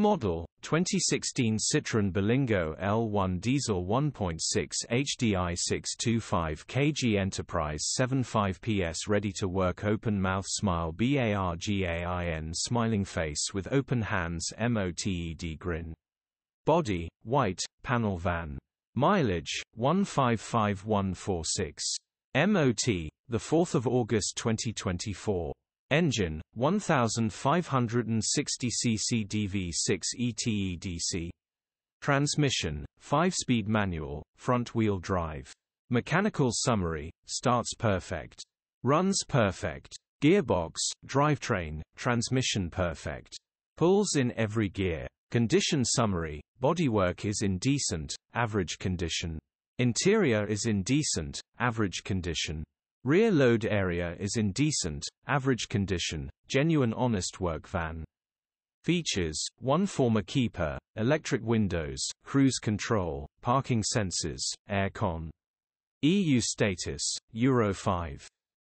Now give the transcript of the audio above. Model, 2016 Citroen Berlingo L1 Diesel 1.6 HDi 625 kg Enterprise 75 PS Ready to work Open mouth smile bargain Smiling face with open hands moted grin. Body, white, panel van. Mileage, 155146. MOT, 4 August 2024. Engine, 1560cc DV6ETED-C. Transmission, 5-speed manual, front-wheel drive. Mechanical summary, starts perfect. Runs perfect. Gearbox, drivetrain, transmission perfect. Pulls in every gear. Condition summary, bodywork is in decent, average condition. Interior is in decent, average condition. Rear load area is in decent, average condition, genuine honest work van. Features, one former keeper, electric windows, cruise control, parking sensors, aircon. EU status, Euro 5.